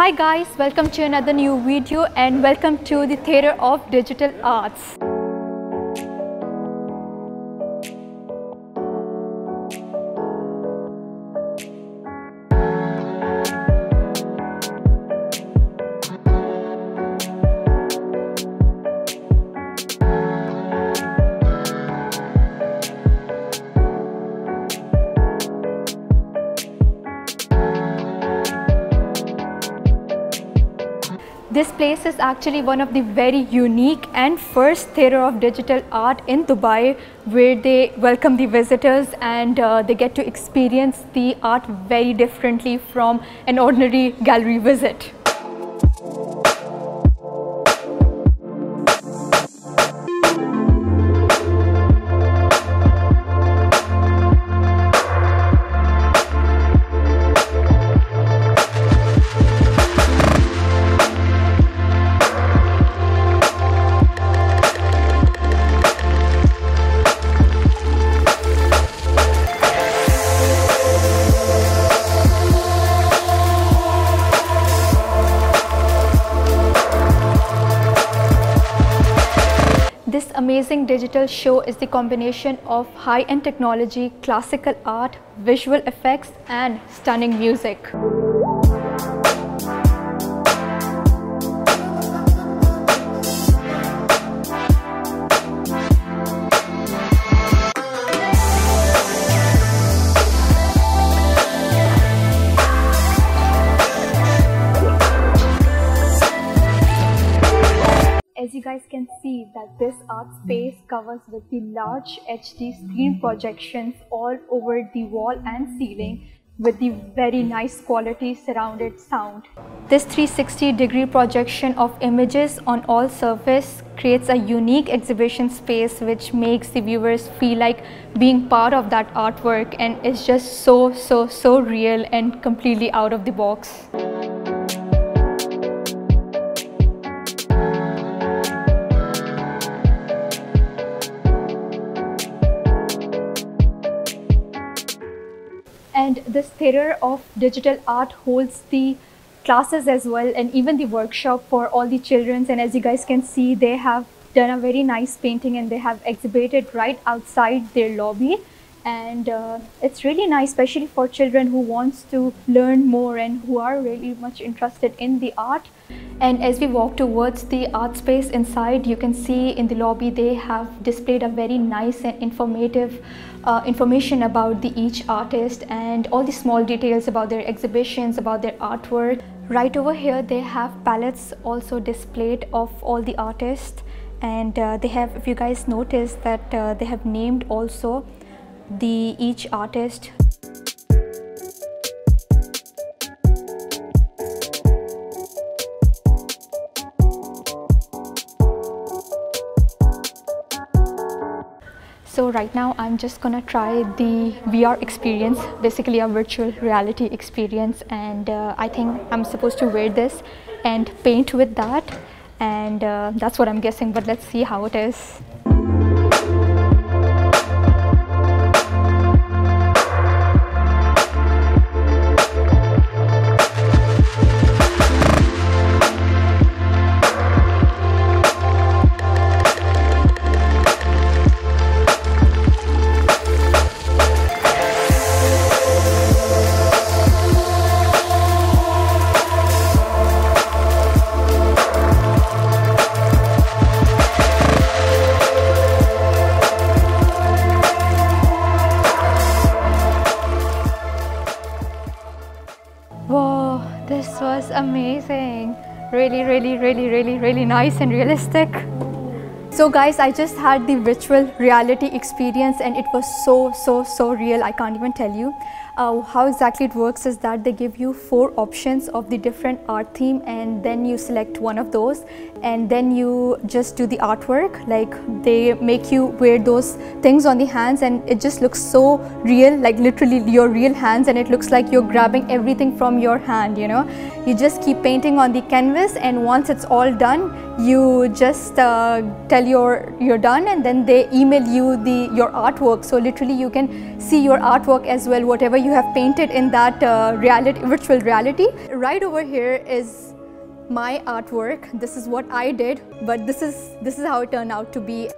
Hi guys, welcome to another new video and welcome to the Theatre of Digital Arts. This place is actually one of the very unique and first Theatre of Digital Art in Dubai, where they welcome the visitors and they get to experience the art very differently from an ordinary gallery visit. This amazing digital show is the combination of high-end technology, classical art, visual effects, and stunning music. As you guys can see that this art space covers with the large HD screen projections all over the wall and ceiling with the very nice quality surrounded sound. This 360-degree projection of images on all surface creates a unique exhibition space which makes the viewers feel like being part of that artwork, and it's just so real and completely out of the box. And this Theatre of Digital Art holds the classes as well, and even the workshop for all the children. And as you guys can see, they have done a very nice painting and they have exhibited right outside their lobby. And it's really nice, especially for children who wants to learn more and who are really much interested in the art. And as we walk towards the art space inside, you can see in the lobby they have displayed a very nice and informative information about each artist and all the small details about their exhibitions, about their artwork. Right over here they have palettes also displayed of all the artists, and they have, if you guys notice, that they have named also each artist. So right now I'm just gonna try the VR experience, basically a virtual reality experience, and I think I'm supposed to wear this and paint with that, and that's what I'm guessing, but let's see how it is. This was amazing, really nice and realistic. So guys, I just had the virtual reality experience and it was so real, I can't even tell you. How exactly it works is that they give you 4 options of the different art theme, and then you select one of those and then you just do the artwork. Like, they make you wear those things on the hands and it just looks so real, like literally your real hands, and it looks like you're grabbing everything from your hand, you know. You just keep painting on the canvas, and once it's all done You just tell you're done, and then they email you your artwork. So literally you can see your artwork as well, whatever you have painted in that virtual reality. Right over here is my artwork. This is what I did, but this is how it turned out to be.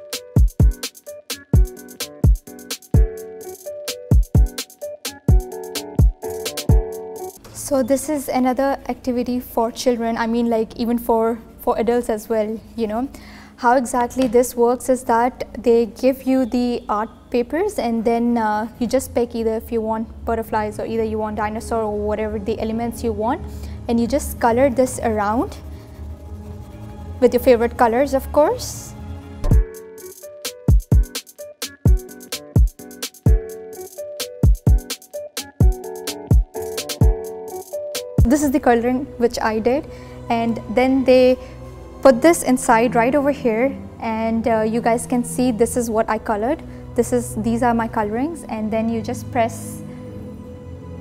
So this is another activity for children, I mean like even for adults as well, you know. How exactly this works is that they give you the art papers and then you just pick either if you want butterflies or either you want dinosaur or whatever the elements you want, and you just color this around with your favorite colors, of course. This is the coloring which I did, and then they put this inside right over here, and you guys can see this is what I colored. These are my colorings, and then you just press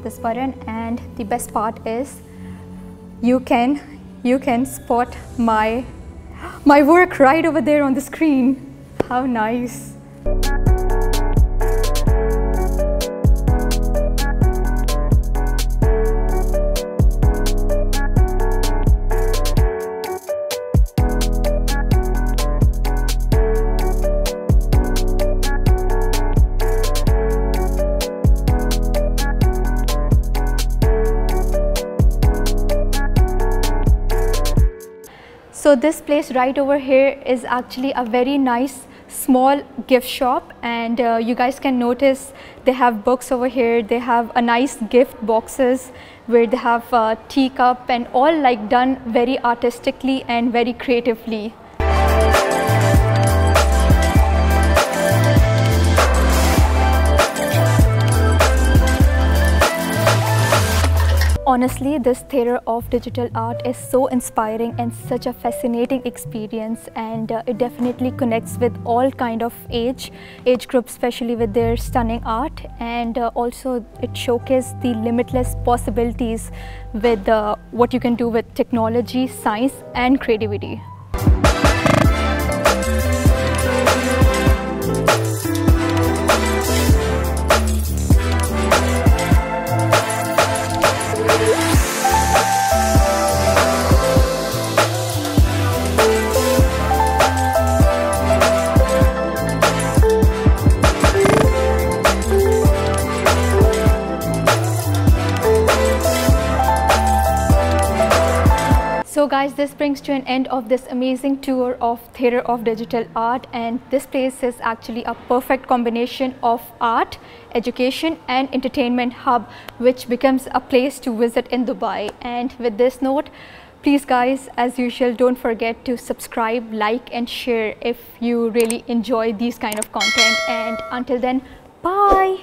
this button, and the best part is you can spot my work right over there on the screen. How nice. So this place right over here is actually a very nice small gift shop, and you guys can notice they have books over here, they have a nice gift boxes where they have a teacup and all like done very artistically and very creatively. Honestly, this Theatre of Digital Art is so inspiring and such a fascinating experience, and it definitely connects with all kind of age groups, especially with their stunning art, and also it showcases the limitless possibilities with what you can do with technology, science and creativity. So guys, this brings to an end of this amazing tour of Theatre of Digital Art, and this place is actually a perfect combination of art, education and entertainment hub, which becomes a place to visit in Dubai. And with this note, please guys, as usual, don't forget to subscribe, like and share if you really enjoy these kind of content, and until then, bye!